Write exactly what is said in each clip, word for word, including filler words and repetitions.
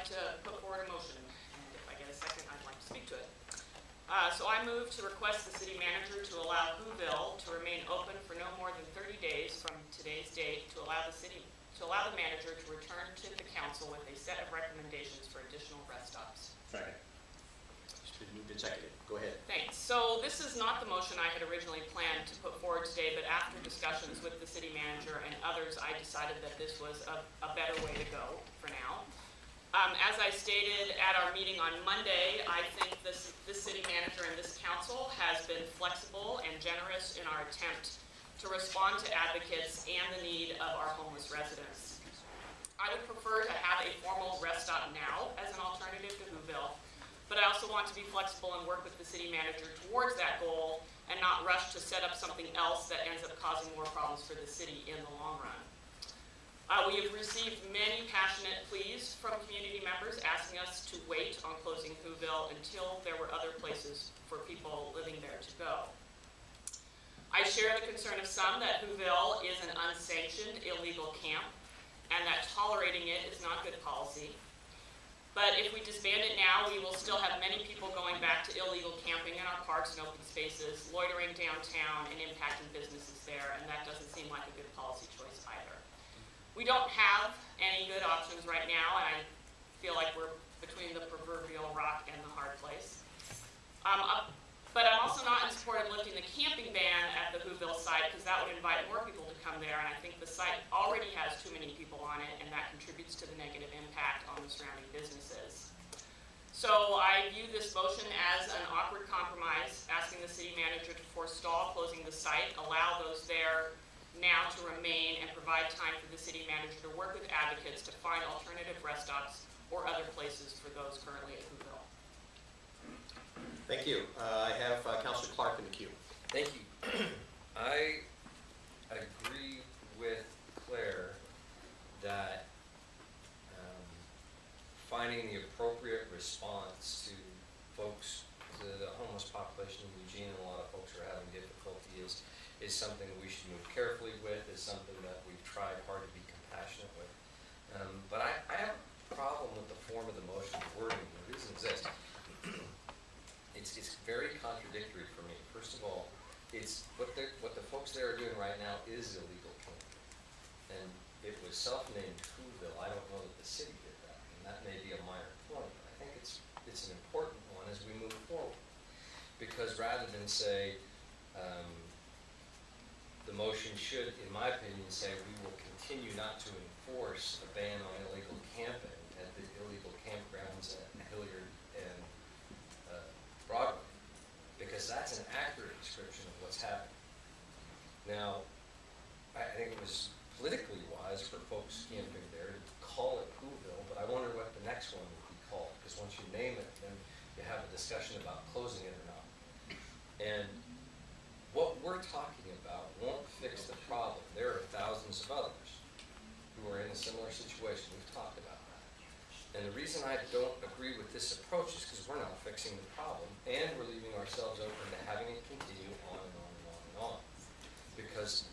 like to put forward a motion, and if I get a second, I'd like to speak to it. Uh, so I move to request the city manager to allow Whoville to remain open for no more than thirty days from today's date to allow the city to allow the manager to return to the council with a set of recommendations for additional rest stops. Second. Second. Go ahead. Thanks. So this is not the motion I had originally planned to put forward today, but after discussions with the city manager and others, I decided that this was a, a better way to go for now. Um, as I stated at our meeting on Monday, I think this, this city manager and this council has been flexible and generous in our attempt to respond to advocates and the need of our homeless residents. I would prefer to have a formal rest stop now as an alternative to Whoville, but I also want to be flexible and work with the city manager towards that goal and not rush to set up something else that ends up causing more problems for the city in the long run. Uh, we have received many passionate pleas from community members asking us to wait on closing Whoville until there were other places for people living there to go. I share the concern of some that Whoville is an unsanctioned illegal camp and that tolerating it is not good policy. But if we disband it now, we will still have many people going back to illegal camping in our parks and open spaces, loitering downtown and impacting businesses there, and that doesn't seem like a good policy choice either. We don't have any good options right now, and I feel like we're between the proverbial rock and the hard place. Um, but I'm also not in support of lifting the camping ban at the Whoville site, because that would invite more people to come there, and I think the site already has too many people on it, and that contributes to the negative impact on the surrounding businesses. So I view this motion as an awkward compromise, asking the city manager to forestall closing the site, allow those there now to remain, and provide time for the city manager to work with advocates to find alternative rest stops or other places for those currently at Whoville. Thank you. Uh, I have uh, Councilor Clark in the queue. Thank you. I agree with Claire that um, finding the appropriate response to folks, to the homeless population in Eugene, and a lot of folks are having difficulty, is, is something that we should move carefully with, is something that we've tried hard to be compassionate with. Um, but I, I have a problem with the form of the motion, the wording. It doesn't exist. It's, it's very contradictory for me. First of all, it's what the what the folks there are doing right now is illegal camping, and it was self-named Whoville. I don't know that the city did that, and that may be a minor point, but I think it's it's an important one as we move forward, because rather than say um, the motion should, in my opinion, say we will continue not to enforce a ban on illegal camping at the illegal campgrounds at Hilliard and Uh, Broadway, because that's an accurate description of what's happening. Now, I think it was politically wise for folks camping there to call it Whoville, but I wonder what the next one would be called, because once you name it, then you have a discussion about closing it or not. And what we're talking about won't fix the problem. There are thousands of others who are in a similar situation. We've talked about that. And the reason I don't agree with this approach is because we're not fixing the problem, and we're leaving ourselves open to having it continue on and on and on and on. Because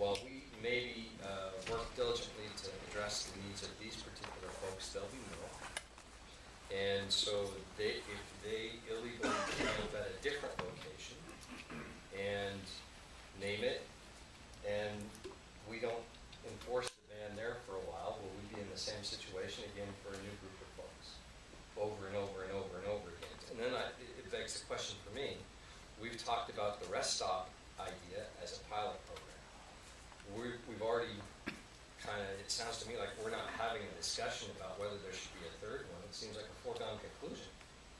while we maybe uh, work diligently to address the needs of these particular folks, they'll be more. And so they, if they illegally camp at a different location and name it, and we don't enforce the ban there for a while, will we be in the same situation again for a new group of folks, over and over and over and over again? And then I, it begs the question for me. We've talked about the rest stop idea as a pilot program. We've, we've already kind of, it sounds to me like we're not having a discussion about whether there should be a third one. It seems like a foregone conclusion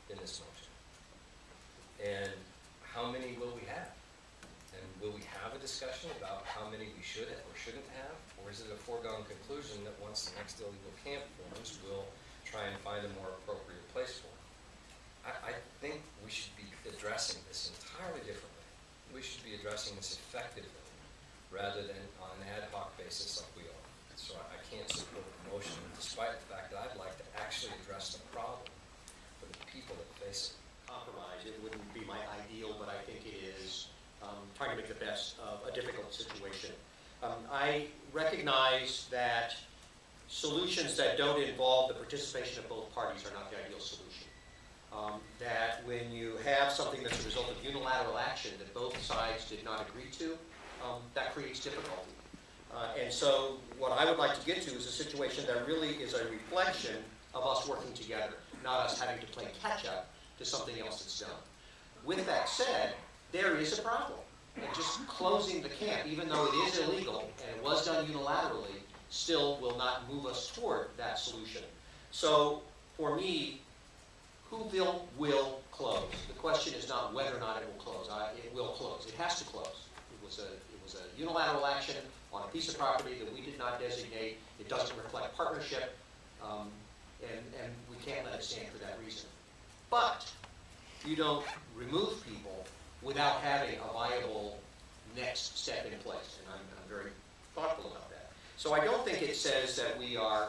in this motion. And how many will we have? And will we have a discussion about how many we should or shouldn't have? Or is it a foregone conclusion that once the next illegal camp forms, we'll try and find a more appropriate place for it? I, I think we should be addressing this entirely differently. We should be addressing this effectively rather than on an ad hoc basis like we are. So I, I can't support the motion, despite the fact that I'd like to actually address the problem for the people that face it. Compromise. It wouldn't be my ideal, but I think it is Um, trying to make the best of a difficult situation. Um, I recognize that solutions that don't involve the participation of both parties are not the ideal solution. Um, that when you have something that's a result of unilateral action that both sides did not agree to, um, that creates difficulty. Uh, and so what I would like to get to is a situation that really is a reflection of us working together, not us having to play catch-up to something else that's done. With that said, there is a problem. And just closing the camp, even though it is illegal and it was done unilaterally, still will not move us toward that solution. So for me, Whoville will close. The question is not whether or not it will close. I, it will close. It has to close. It was, a, it was a unilateral action on a piece of property that we did not designate. It doesn't reflect partnership, um, and, and we can't let it stand for that reason. But you don't remove people without having a viable next step in place, and I'm, I'm very thoughtful about that. So I don't think it says that we are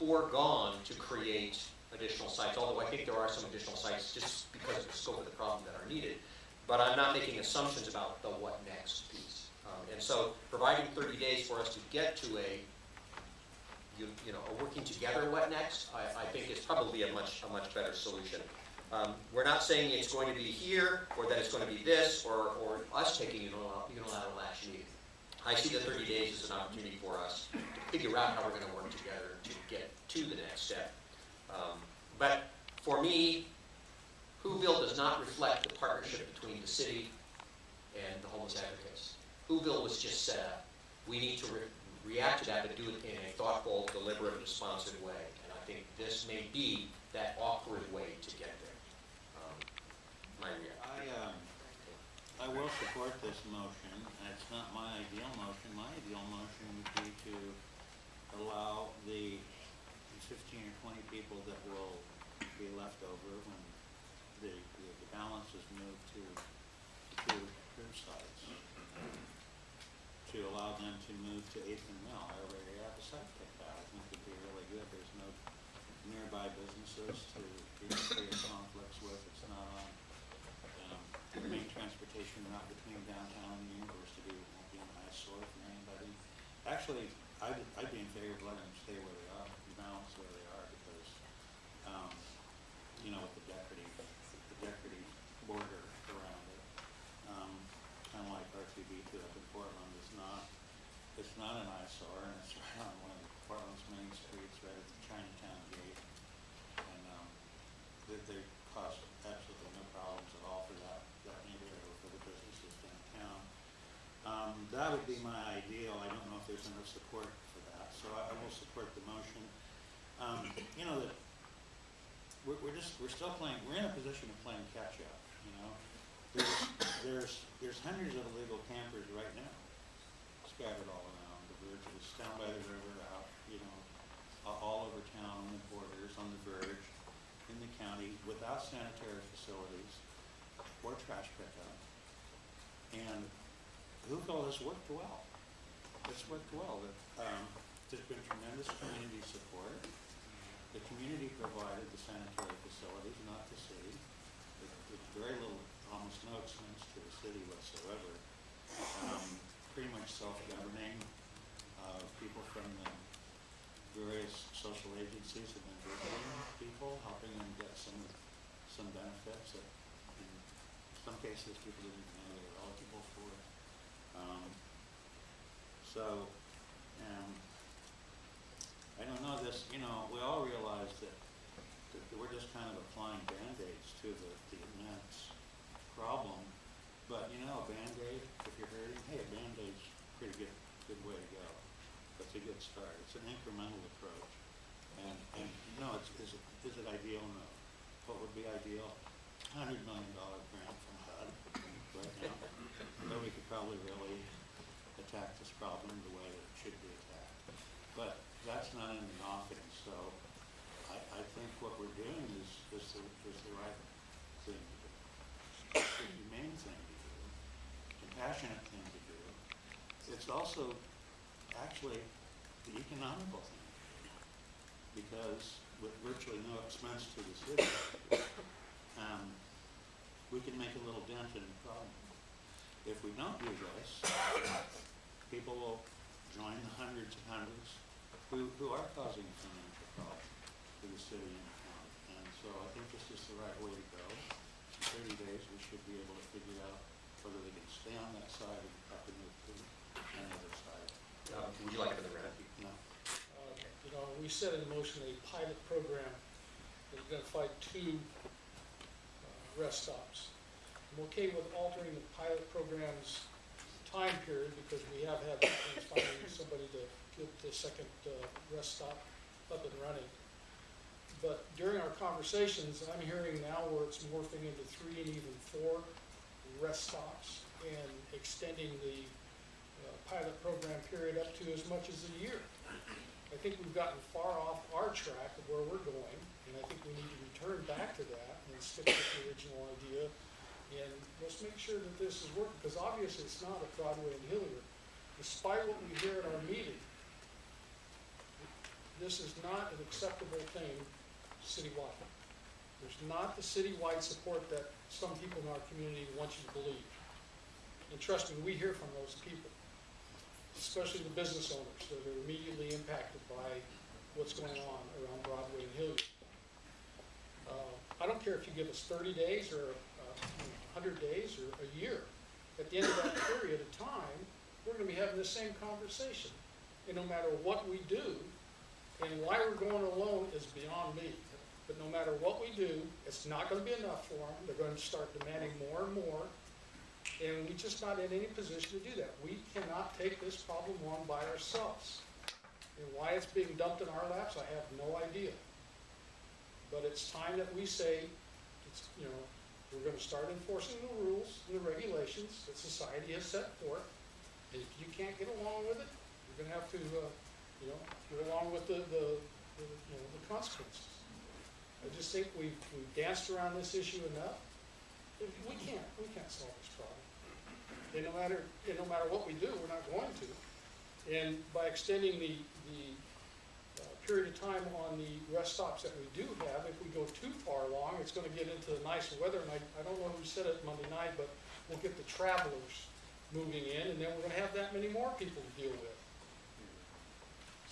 foregone to create additional sites, although I think there are some additional sites just because of the scope of the problem that are needed, but I'm not making assumptions about the what next piece. Um, and so providing thirty days for us to get to a, you, you know, a working together what next, I, I think is probably a much, a much better solution. Um, we're not saying it's going to be here, or that it's going to be this, or, or us taking unilateral action either. I see the thirty days as an opportunity for us to figure out how we're going to work together to get to the next step. Um, but for me, Whoville does not reflect the partnership between the city and the homeless advocates. Whoville was just set up. We need to re react to that, but do it in a thoughtful, deliberate, responsive way. And I think this may be that awkward way to get there. I, um, I will support this motion. It's not my ideal motion. My ideal motion would be to allow the fifteen or twenty people that will be left over when the, the, the balance is moved to two sites, to allow them to move to eighth and Mill. I already have a site picked out. I think it would be really good. There's no nearby businesses to create conflicts with. It's not on the main transportation route between downtown and the university. It won't be a nice sort for anybody. Actually, I'd, I'd be in favor of letting them stay where they are, balance where they are, because, um, you know, with the decorative, the decorative border around it, um, kind of like R T B two up in Portland, is not, it's not an eyesore, and it's right on one of Portland's main streets, right at the Chinatown gate, and um, they, they cause absolutely no problems at all for that. Um, that would be my ideal. I don't know if there's enough support for that, so I, I will support the motion. Um, you know, that we're, we're just we're still playing. We're in a position of playing catch up. You know, there's there's there's hundreds of illegal campers right now, scattered all around the bridges, down by the river, out, you know, uh, all over town, on the borders, on the verge, in the county, without sanitary facilities or trash pickup, and Google has worked well. It's worked well. Um, there's been tremendous community support. The community provided the sanitary facilities, not the city. It, it's very little, almost no expense to the city whatsoever. Um, pretty much self-governing. Uh, people from the various social agencies have been visiting people, helping them get some some benefits that, in some cases, people didn't even know they were eligible for. Um, so, um, I don't know this, you know, we all realize that, that we're just kind of applying band-aids to the, the immense problem, but you know, a band-aid, if you're hurting, hey, a band-aid's a pretty good, good way to go. That's a good start. It's an incremental approach. And, and you know, it's, is, it, is it ideal? No. What would be ideal? one hundred million dollar grant from HUD right now. So we could probably really attack this problem the way that it should be attacked. But that's not in the offing, so I, I think what we're doing is, is, the, is the right thing to do. It's the humane thing to do, compassionate thing to do. It's also actually the economical thing to do, because with virtually no expense to the city, um, we can make a little dent in the problem. If we don't do this, people will join the hundreds and hundreds who, who are causing financial problems to the city and the county. And so I think this is the right way to go. In thirty days, we should be able to figure out whether they can stay on that side and up and move to the other side. Um, would you like another round? No. Uh, you know, we set in motion a pilot program that identified two uh, rest stops. I'm okay with altering the pilot program's time period because we have had finding somebody to get the second uh, rest stop up and running. But during our conversations, I'm hearing now where it's morphing into three and even four rest stops and extending the uh, pilot program period up to as much as a year. I think we've gotten far off our track of where we're going, and I think we need to return back to that and stick with the original idea. And let's make sure that this is working, because obviously it's not at Broadway and Hilliard. Despite what we hear at our meeting, this is not an acceptable thing citywide. There's not the citywide support that some people in our community want you to believe. And trust me, we hear from those people, especially the business owners that are immediately impacted by what's going on around Broadway and Hilliard. Uh, I don't care if you give us thirty days or one hundred days or a year. At the end of that period of time, we're going to be having the same conversation. And no matter what we do, and why we're going alone is beyond me. But no matter what we do, it's not going to be enough for them. They're going to start demanding more and more. And we're just not in any position to do that. We cannot take this problem on by ourselves. And why it's being dumped in our laps, I have no idea. But it's time that we say, it's, you know, we're going to start enforcing the rules and the regulations that society has set forth. And if you can't get along with it, you're going to have to, uh, you know, get along with the, the, the, you know, the consequences. I just think we've, we've danced around this issue enough. We can't, we can't solve this problem. And no matter, and no matter what we do, we're not going to. And by extending the, the uh, period of time on the rest stops that we do have, if we go too far along, it's going to get into the nice weather. And I, I don't know who said it Monday night, but we'll get the travelers moving in, and then we're going to have that many more people to deal with.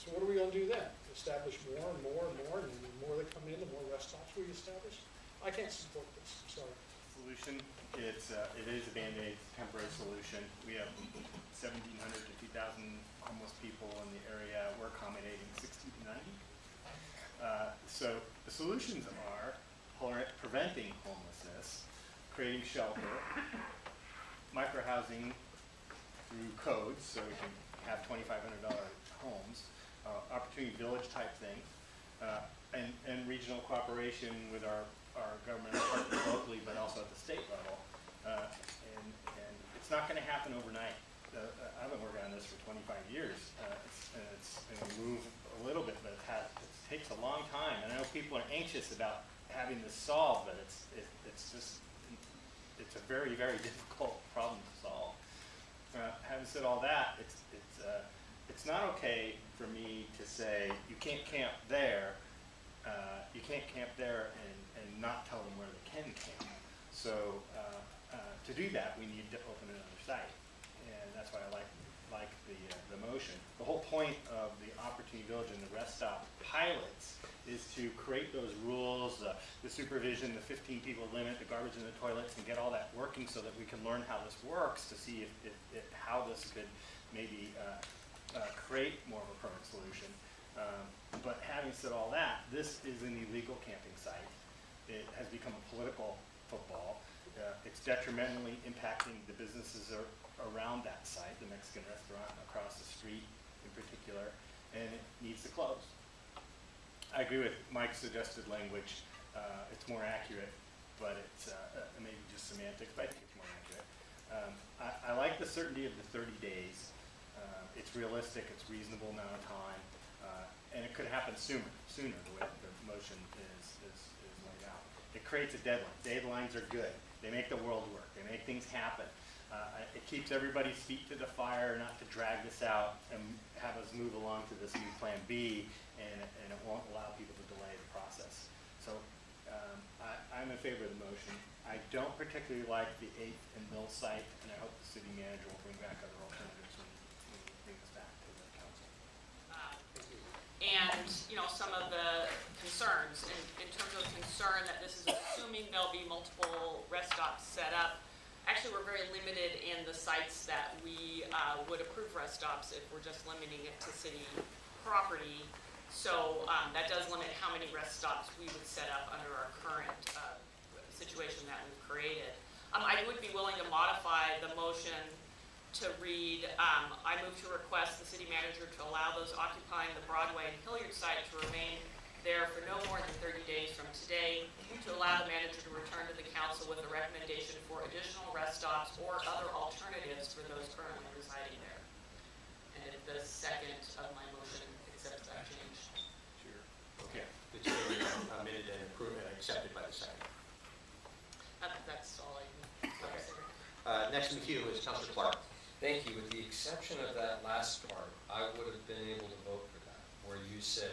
So what are we going to do then? Establish more and more and more, and the more that come in, the more rest stops we establish? I can't support this. I'm sorry. Solution. It's uh, it is a band-aid temporary solution. We have seventeen hundred to two thousand homeless people in the area. We're accommodating sixty to ninety. Uh, so the solutions are preventing homelessness, creating shelter, microhousing through codes, so we can have twenty-five hundred dollar homes, uh, opportunity village type thing, uh, and and regional cooperation with our. our government locally, but also at the state level, uh, and, and it's not going to happen overnight. Uh, I've been working on this for twenty-five years, uh, it's, and it's going to move a little bit, but it, has, it takes a long time. And I know people are anxious about having this solved, but it's it, it's just it's a very very difficult problem to solve. Uh, having said all that, it's it's uh, it's not okay for me to say you can't camp there, uh, you can't camp there, and and not tell them where they can camp. So uh, uh, to do that, we need to open another site, and that's why I like like the uh, the motion. The whole point of the Opportunity Village and the rest stop pilots is to create those rules, uh, the supervision, the fifteen people limit, the garbage in the toilets, and get all that working so that we can learn how this works to see if, if, if how this could maybe uh, uh, create more of a permanent solution. Um, but having said all that, this is an illegal camping site. It has become a political football. Uh, it's detrimentally impacting the businesses ar around that site, the Mexican restaurant across the street in particular, and it needs to close. I agree with Mike's suggested language. Uh, it's more accurate, but it's uh, uh, maybe just semantics, but I think it's more accurate. Um, I, I like the certainty of the thirty days. Uh, it's realistic, it's a reasonable amount of time, uh, and it could happen sooner, sooner the way the motion is, is It creates a deadline. Deadlines are good. They make the world work. They make things happen. Uh, it keeps everybody's feet to the fire, not to drag this out and have us move along to this new plan B, and, and it won't allow people to delay the process. So um, I, I'm in favor of the motion. I don't particularly like the eighth and Mill site, and I hope the city manager will bring back other alternatives when we bring this back to the council. Thank you. and you know some of the concerns in, in terms of concern that this is assuming there'll be multiple rest stops set up. Actually, we're very limited in the sites that we uh, would approve rest stops if we're just limiting it to city property. So um, that does limit how many rest stops we would set up under our current uh, situation that we've created. Um, I would be willing to modify the motion to read, um, I move to request the city manager to allow those occupying the Broadway and Hilliard site to remain there for no more than thirty days from today, to allow the manager to return to the council with a recommendation for additional rest stops or other alternatives for those currently residing there. And if the second of my motion accepts that change. Sure. Okay. The change is amended and approved and accepted by the second. Uh, that's all I can okay. uh, Next in queue is Councilor Clark. Thank you. With the exception of that last part, I would have been able to vote for that, where you say,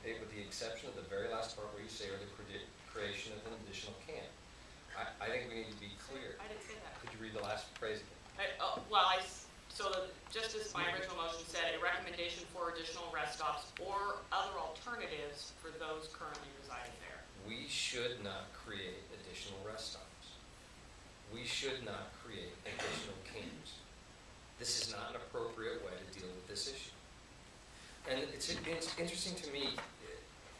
hey, with the exception of the very last part where you say, or the creation of an additional camp. I, I think we need to be clear. I didn't say that. Could you read the last phrase again? I, uh, well, I, so the, just as my original motion said, a recommendation for additional rest stops or other alternatives for those currently residing there. We should not create additional rest stops. We should not create additional camps. This is not an appropriate way to deal with this issue. And it's, it's interesting to me,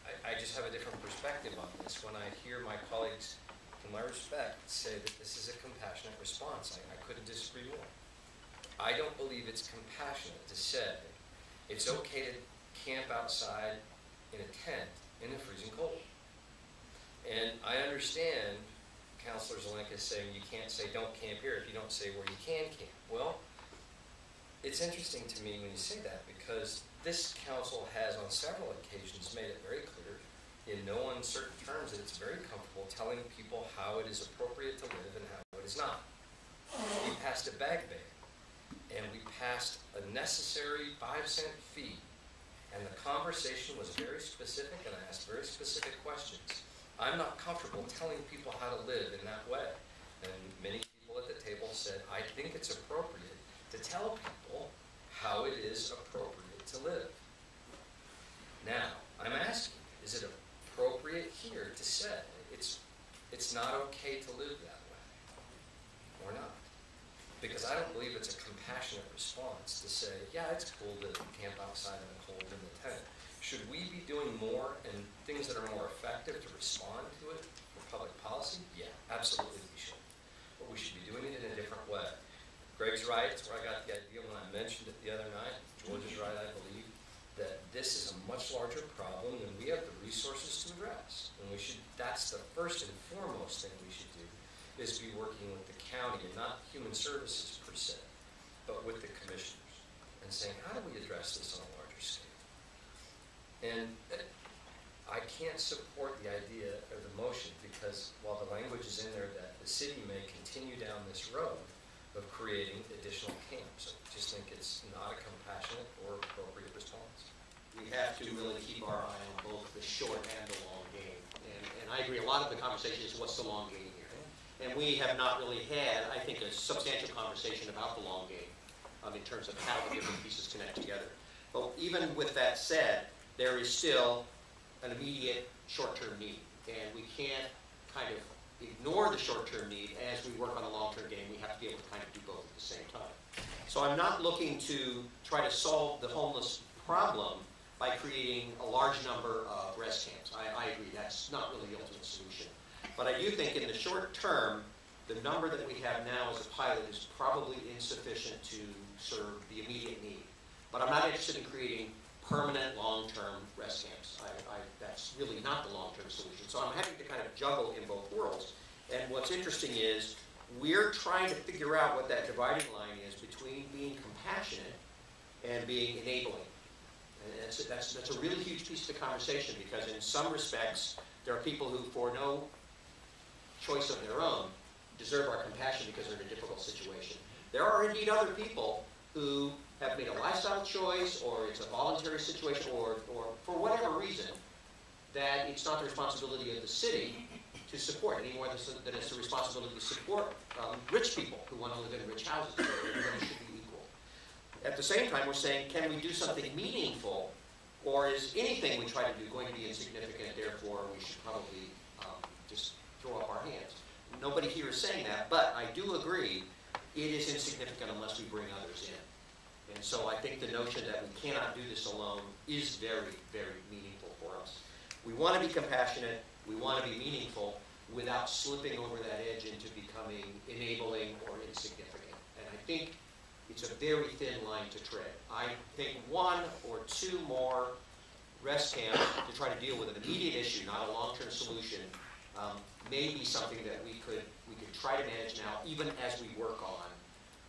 I, I just have a different perspective on this when I hear my colleagues, in my respect, say that this is a compassionate response. I, I couldn't disagree more. I don't believe it's compassionate to say it's okay to camp outside in a tent in the freezing cold. And I understand Councilor Zelenka saying you can't say don't camp here if you don't say where you can camp. Well, it's interesting to me when you say that because this council has on several occasions made it very clear in no uncertain terms that it's very comfortable telling people how it is appropriate to live and how it is not. We passed a bag ban and we passed a necessary five cent fee and the conversation was very specific and I asked very specific questions. I'm not comfortable telling people how to live in that way. And many people at the table said, I think it's appropriate to tell people how it is appropriate to live. Now, I'm asking, is it appropriate here to say it's, it's not okay to live that way or not? Because I don't believe it's a compassionate response to say, yeah, it's cool to camp outside in the cold in the tent. Should we be doing more and things that are more effective to respond to it for public policy? Yeah, absolutely we should. But we should be doing it in a different way. Greg's right, it's where I got the idea when I mentioned it the other night. George is right, I believe, that this is a much larger problem than we have the resources to address. And we should, that's the first and foremost thing we should do, is be working with the county and not human services per se, but with the commissioners and saying, how do we address this on a larger scale? And I can't support the idea or the motion because while the language is in there that the city may continue down this road of creating additional camps, I just think it's not a compassionate or appropriate response. We have to really keep our eye on both the short and the long game. And, and I agree, a lot of the conversation is what's the long game here? And we have not really had, I think, a substantial conversation about the long game um, in terms of how the different pieces connect together. But even with that said, there is still an immediate short-term need. And we can't kind of ignore the short-term need as we work on a long-term game. We have to be able to kind of do both at the same time. So I'm not looking to try to solve the homeless problem by creating a large number of rest camps. I, I agree, that's not really the ultimate solution. But I do think in the short term, the number that we have now as a pilot is probably insufficient to serve the immediate need. But I'm not interested in creating permanent long-term rest camps. I, I, that's really not the long-term solution. So I'm having to kind of juggle in both worlds. And what's interesting is we're trying to figure out what that dividing line is between being compassionate and being enabling. And that's, that's, that's a really huge piece of the conversation because in some respects, there are people who, for no choice of their own, deserve our compassion because they're in a difficult situation. There are indeed other people who have made a lifestyle choice, or it's a voluntary situation, or, or for whatever reason, that it's not the responsibility of the city to support any more than it's the responsibility to support um, rich people who want to live in rich houses. Everybody should be equal. At the same time, we're saying, can we do something meaningful Or is anything we try to do going to be insignificant, therefore we should probably um, just throw up our hands? Nobody here is saying that, but I do agree it is insignificant unless we bring others in. And so I think the notion that we cannot do this alone is very, very meaningful for us. We want to be compassionate, we want to be meaningful without slipping over that edge into becoming enabling or insignificant. And I think it's a very thin line to tread. I think one or two more rest camps to try to deal with an immediate issue, not a long-term solution, um, may be something that we could we could try to manage now, even as we work on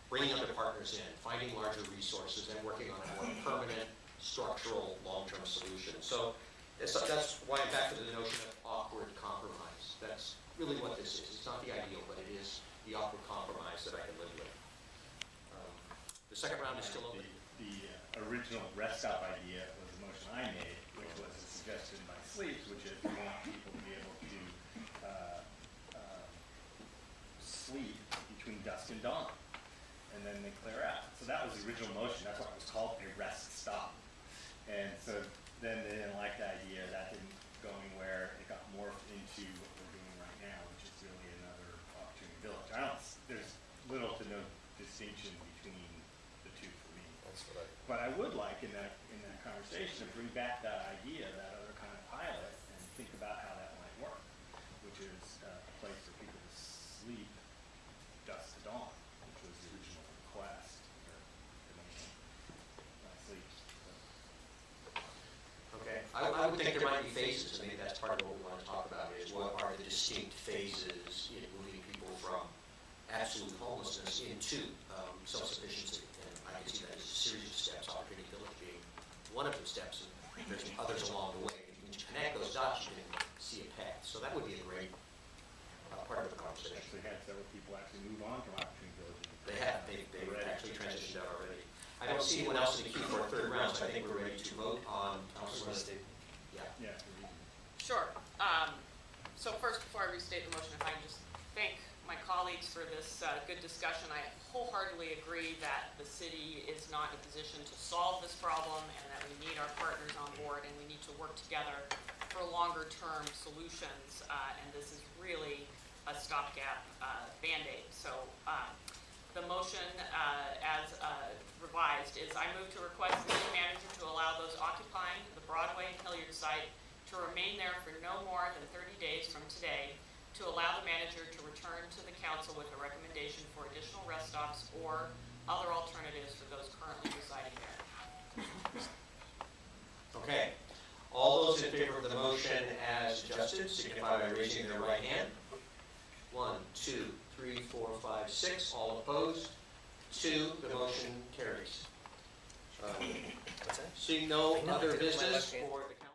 bringing other partners in, finding larger resources, and working on a more permanent, structural, long-term solution. So that's, that's why I'm back to the notion of awkward compromise. That's really what this is. It's not the ideal, but it is the awkward compromise that I can live with. The second round is still open. The, the uh, original rest stop idea was a motion I made, which was a suggestion by Sleeps, which is we want people to be able to uh, uh, sleep between dusk and dawn, and then they clear out. So that was the original motion. That's why it was called a rest stop. And so then they didn't like the idea. That didn't go anywhere. It got morphed into what we're doing right now, which is really another opportunity village. I don't. There's little to no distinction between. But I would like in that in that conversation to bring back that idea, that other kind of pilot, and think about how that might work, which is uh, a place for people to sleep dusk to dawn, which was the original request. Or not sleep. So. Okay. I, I would think there might be phases, and maybe that's part of what we want to talk about is what are the distinct phases in moving people from absolute homelessness into um, self-sufficiency. I can see that as a series of steps, opportunity village being one of the steps, and there's others along the way. When you connect those dots, you can see a path. So that would be a great uh, part of the conversation. Actually, had several people actually move on from opportunity village. They have. They, they've actually transitioned out already. I don't see anyone else in the queue for a third round, so I think we're ready to vote on Councilor State. Yeah. Yeah. Sure. Um, so first, before I restate the motion, if I can just thank my colleagues for this uh, good discussion. I wholeheartedly agree that the city is not in a position to solve this problem and that we need our partners on board and we need to work together for longer term solutions. Uh, and this is really a stopgap uh, band-aid. So uh, the motion uh, as uh, revised is I move to request the city manager to allow those occupying the Broadway and Hilliard site to remain there for no more than thirty days from today, to allow the manager to return to the council with a recommendation for additional rest stops or other alternatives for those currently residing there. Okay. All those in favor of the motion as adjusted signify by raising their right hand. One, two, three, four, five, six. All opposed? Two. The motion carries. Um, Seeing no other business for the council.